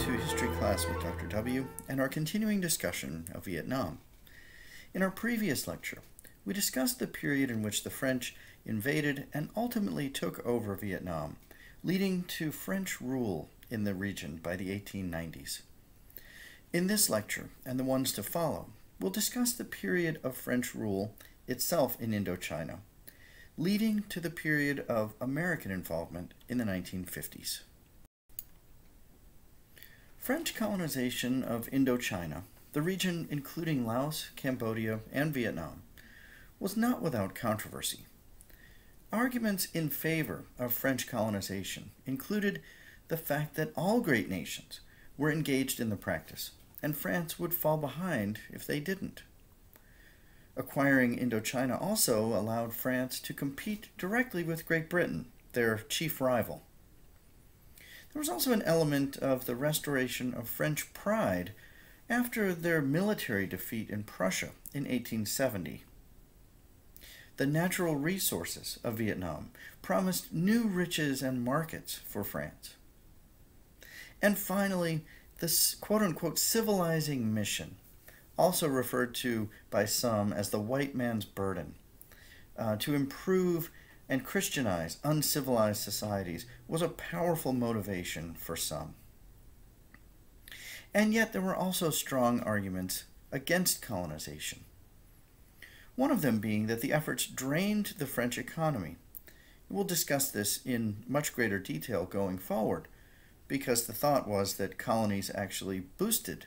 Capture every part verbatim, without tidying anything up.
to History Class with Doctor W and our continuing discussion of Vietnam. In our previous lecture, we discussed the period in which the French invaded and ultimately took over Vietnam, leading to French rule in the region by the eighteen nineties. In this lecture, and the ones to follow, we'll discuss the period of French rule itself in Indochina, leading to the period of American involvement in the nineteen fifties. French colonization of Indochina, the region including Laos, Cambodia, and Vietnam, was not without controversy. Arguments in favor of French colonization included the fact that all great nations were engaged in the practice, and France would fall behind if they didn't. Acquiring Indochina also allowed France to compete directly with Great Britain, their chief rival. There was also an element of the restoration of French pride after their military defeat in Prussia in eighteen seventy. The natural resources of Vietnam promised new riches and markets for France. And finally, this quote-unquote civilizing mission, also referred to by some as the white man's burden, uh, to improve and Christianize uncivilized societies was a powerful motivation for some. And yet there were also strong arguments against colonization. One of them being that the efforts drained the French economy. We'll discuss this in much greater detail going forward, because the thought was that colonies actually boosted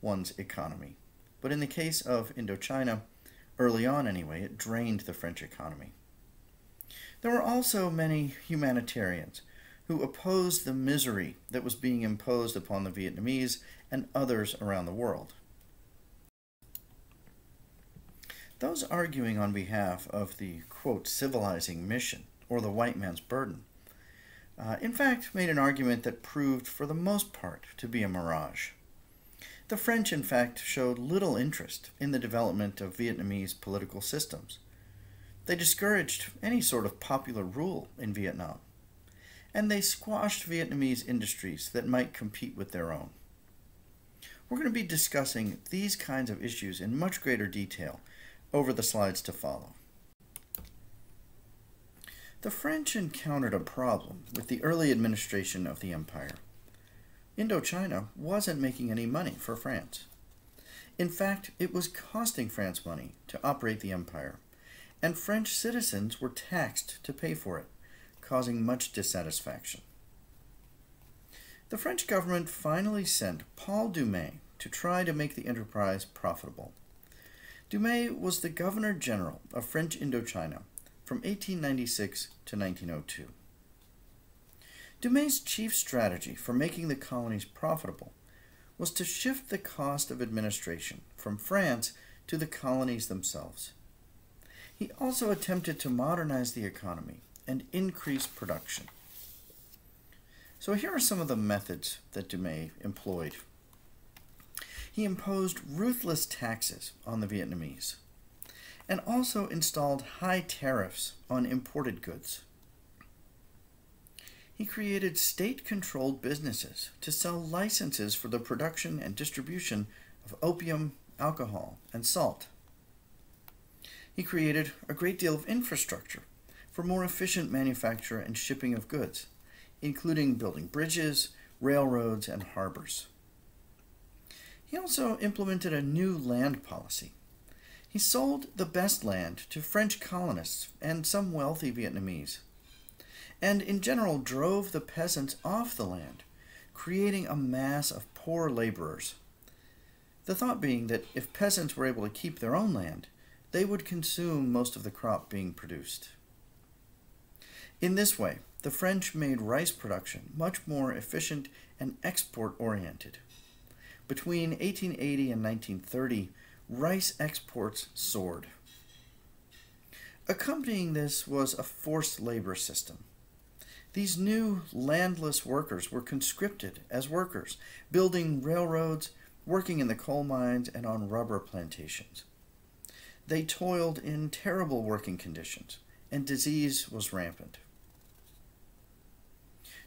one's economy. But in the case of Indochina, early on anyway, it drained the French economy. There were also many humanitarians who opposed the misery that was being imposed upon the Vietnamese and others around the world. Those arguing on behalf of the, quote, civilizing mission, or the white man's burden, uh, in fact made an argument that proved for the most part to be a mirage. The French, in fact, showed little interest in the development of Vietnamese political systems. They discouraged any sort of popular rule in Vietnam, and they squashed Vietnamese industries that might compete with their own. We're going to be discussing these kinds of issues in much greater detail over the slides to follow. The French encountered a problem with the early administration of the empire. Indochina wasn't making any money for France. In fact, it was costing France money to operate the empire, and French citizens were taxed to pay for it, causing much dissatisfaction. The French government finally sent Paul Doumer to try to make the enterprise profitable. Doumer was the Governor-General of French Indochina from eighteen ninety-six to nineteen oh two. Doumer's chief strategy for making the colonies profitable was to shift the cost of administration from France to the colonies themselves. He also attempted to modernize the economy and increase production. So here are some of the methods that Doumer employed. He imposed ruthless taxes on the Vietnamese and also installed high tariffs on imported goods. He created state-controlled businesses to sell licenses for the production and distribution of opium, alcohol, and salt. He created a great deal of infrastructure for more efficient manufacture and shipping of goods, including building bridges, railroads, and harbors. He also implemented a new land policy. He sold the best land to French colonists and some wealthy Vietnamese, and in general drove the peasants off the land, creating a mass of poor laborers. The thought being that if peasants were able to keep their own land, they would consume most of the crop being produced. In this way, the French made rice production much more efficient and export-oriented. Between eighteen eighty and nineteen thirty, rice exports soared. Accompanying this was a forced labor system. These new landless workers were conscripted as workers, building railroads, working in the coal mines, and on rubber plantations. They toiled in terrible working conditions, and disease was rampant.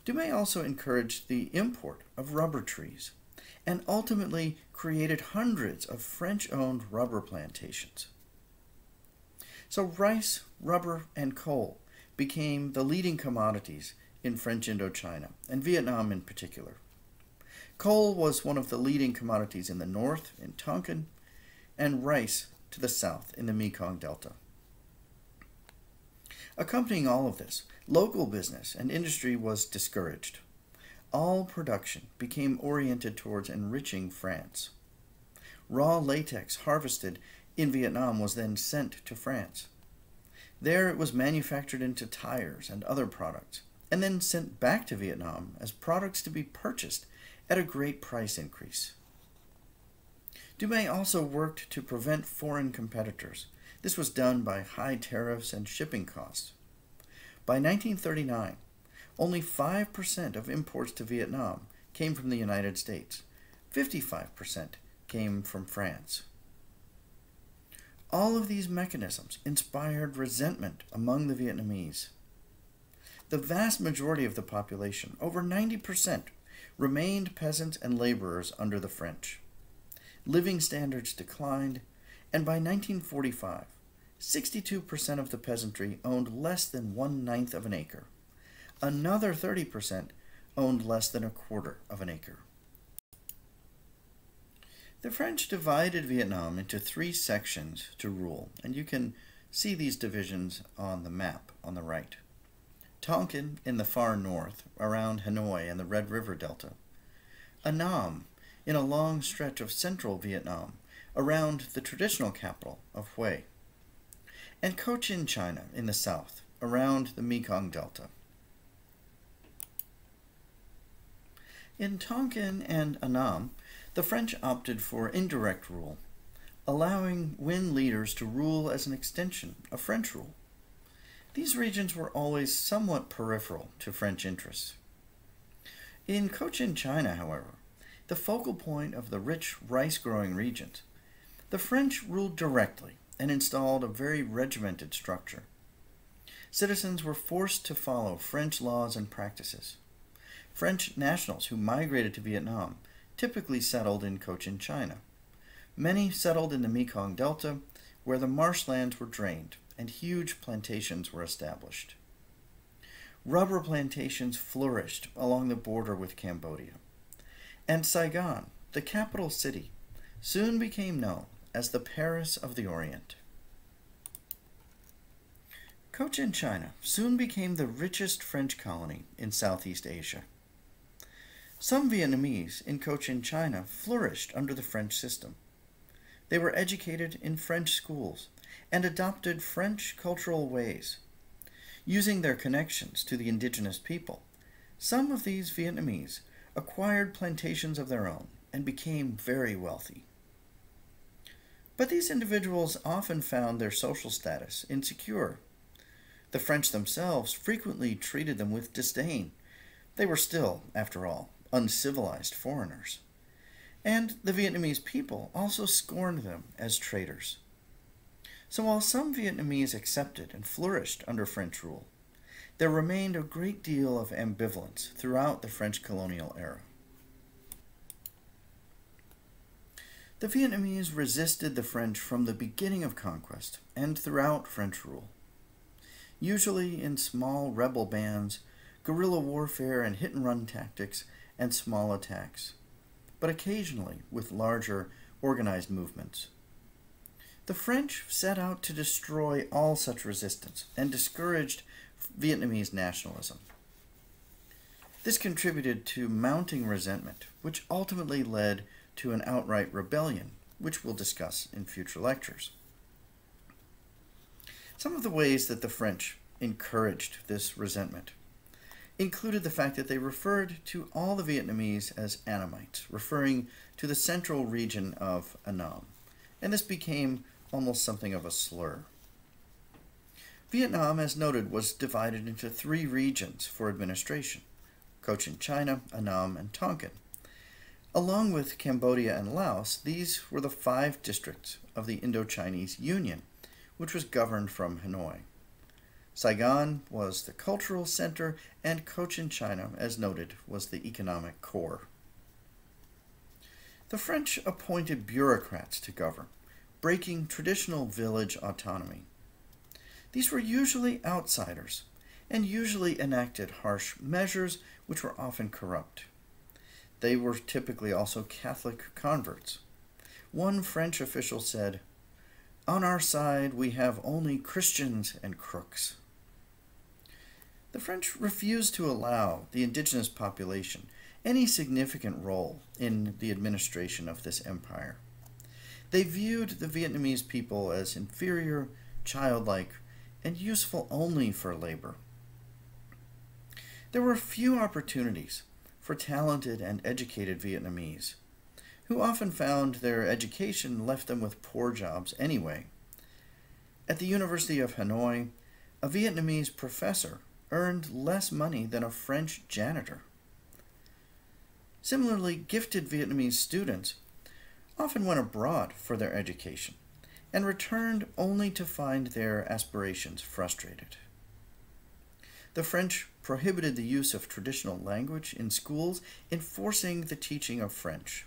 Doumer also encouraged the import of rubber trees and ultimately created hundreds of French-owned rubber plantations. So rice, rubber, and coal became the leading commodities in French Indochina, and Vietnam in particular. Coal was one of the leading commodities in the north, in Tonkin, and rice to the south, in the Mekong Delta. Accompanying all of this, local business and industry was discouraged. All production became oriented towards enriching France. Raw latex harvested in Vietnam was then sent to France. There it was manufactured into tires and other products, and then sent back to Vietnam as products to be purchased at a great price increase. Doumer also worked to prevent foreign competitors. This was done by high tariffs and shipping costs. By nineteen thirty-nine, only five percent of imports to Vietnam came from the United States. fifty-five percent came from France. All of these mechanisms inspired resentment among the Vietnamese. The vast majority of the population, over ninety percent, remained peasants and laborers under the French. Living standards declined, and by nineteen forty-five, sixty-two percent of the peasantry owned less than one-ninth of an acre. Another thirty percent owned less than a quarter of an acre. The French divided Vietnam into three sections to rule, and you can see these divisions on the map on the right. Tonkin in the far north, around Hanoi and the Red River Delta. Annam in a long stretch of central Vietnam, around the traditional capital of Hue. And Cochinchina in the south, around the Mekong Delta. In Tonkin and Annam, the French opted for indirect rule, allowing Nguyen leaders to rule as an extension of French rule. These regions were always somewhat peripheral to French interests. In Cochinchina, however, the focal point of the rich rice-growing regions, the French ruled directly and installed a very regimented structure. Citizens were forced to follow French laws and practices. French nationals who migrated to Vietnam typically settled in Cochinchina. Many settled in the Mekong Delta, where the marshlands were drained and huge plantations were established. Rubber plantations flourished along the border with Cambodia. And Saigon, the capital city, soon became known as the Paris of the Orient. Cochinchina soon became the richest French colony in Southeast Asia. Some Vietnamese in Cochinchina flourished under the French system. They were educated in French schools and adopted French cultural ways. Using their connections to the indigenous people, some of these Vietnamese acquired plantations of their own and became very wealthy. But these individuals often found their social status insecure. The French themselves frequently treated them with disdain. They were still, after all, uncivilized foreigners. And the Vietnamese people also scorned them as traitors. So while some Vietnamese accepted and flourished under French rule, there remained a great deal of ambivalence throughout the French colonial era. The Vietnamese resisted the French from the beginning of conquest and throughout French rule. Usually in small rebel bands, guerrilla warfare and hit-and-run tactics, and small attacks, but occasionally with larger, organized movements. The French set out to destroy all such resistance and discouraged Vietnamese nationalism. This contributed to mounting resentment, which ultimately led to an outright rebellion, which we'll discuss in future lectures. Some of the ways that the French encouraged this resentment included the fact that they referred to all the Vietnamese as Annamites, referring to the central region of Annam, and this became almost something of a slur. Vietnam, as noted, was divided into three regions for administration: Cochinchina, Annam, and Tonkin. Along with Cambodia and Laos, these were the five districts of the Indochinese Union, which was governed from Hanoi. Saigon was the cultural center, and Cochinchina, as noted, was the economic core. The French appointed bureaucrats to govern, breaking traditional village autonomy. These were usually outsiders, and usually enacted harsh measures which were often corrupt. They were typically also Catholic converts. One French official said, "On our side we have only Christians and crooks." The French refused to allow the indigenous population any significant role in the administration of this empire. They viewed the Vietnamese people as inferior, childlike, and useful only for labor. There were few opportunities for talented and educated Vietnamese, who often found their education left them with poor jobs anyway. At the University of Hanoi, a Vietnamese professor earned less money than a French janitor. Similarly, gifted Vietnamese students often went abroad for their education and returned only to find their aspirations frustrated. The French prohibited the use of traditional language in schools, enforcing the teaching of French.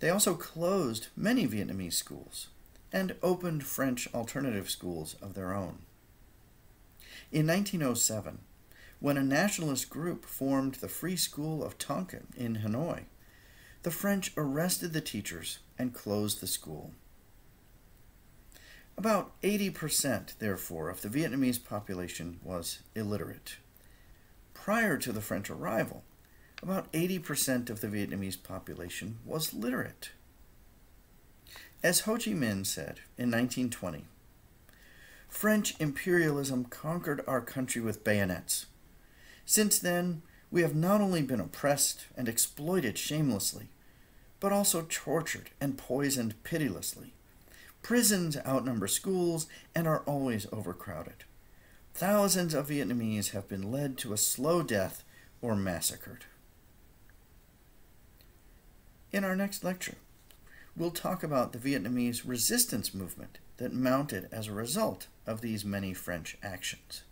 They also closed many Vietnamese schools and opened French alternative schools of their own. In nineteen oh seven, when a nationalist group formed the Free School of Tonkin in Hanoi, the French arrested the teachers and closed the school. About eighty percent, therefore, of the Vietnamese population was illiterate. Prior to the French arrival, about eighty percent of the Vietnamese population was literate. As Ho Chi Minh said in nineteen twenty, "French imperialism conquered our country with bayonets. Since then, we have not only been oppressed and exploited shamelessly, but also tortured and poisoned pitilessly. Prisons outnumber schools and are always overcrowded. Thousands of Vietnamese have been led to a slow death or massacred." In our next lecture, we'll talk about the Vietnamese resistance movement that mounted as a result of these many French actions.